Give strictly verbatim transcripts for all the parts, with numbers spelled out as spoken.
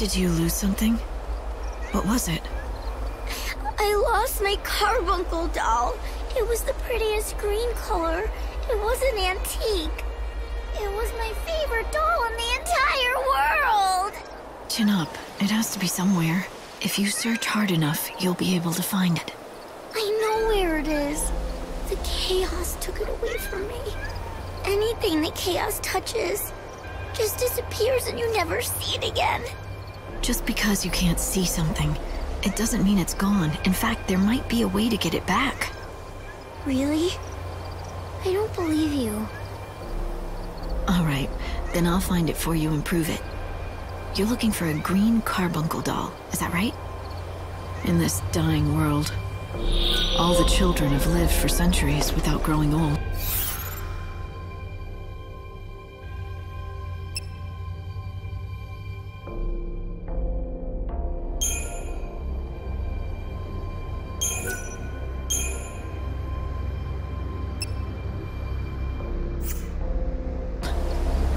Did you lose something? What was it? I lost my Carbuncle doll. It was the prettiest green color. It was an antique. It was my favorite doll in the entire world! Chin up. It has to be somewhere. If you search hard enough, you'll be able to find it. I know where it is. The chaos took it away from me. Anything the chaos touches just disappears and you never see it again. Just because you can't see something, it doesn't mean it's gone. In fact, there might be a way to get it back. Really? I don't believe you. All right, then I'll find it for you and prove it. You're looking for a green Carbuncle doll, is that right? In this dying world, all the children have lived for centuries without growing old.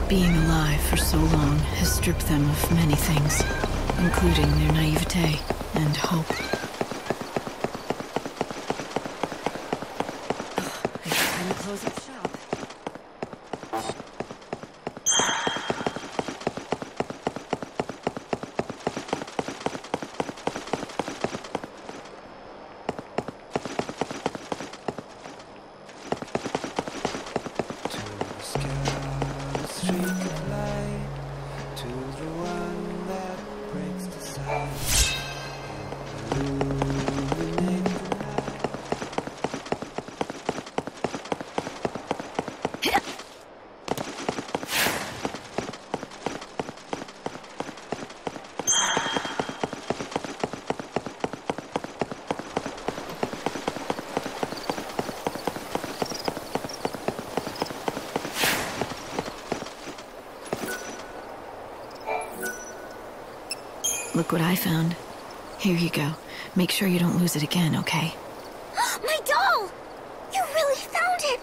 Being alive for so long has stripped them of many things, including their naivete and hope. It's time to close up shop. Look what I found. Here you go. Make sure you don't lose it again, okay? My doll! You really found it!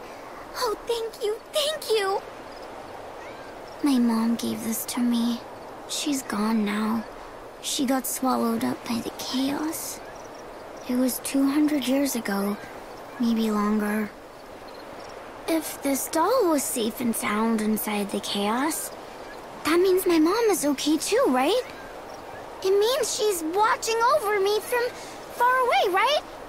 Oh, thank you, thank you! My mom gave this to me. She's gone now. She got swallowed up by the chaos. It was two hundred years ago, maybe longer. If this doll was safe and sound inside the chaos, that means my mom is okay too, right? It means she's watching over me from far away, right?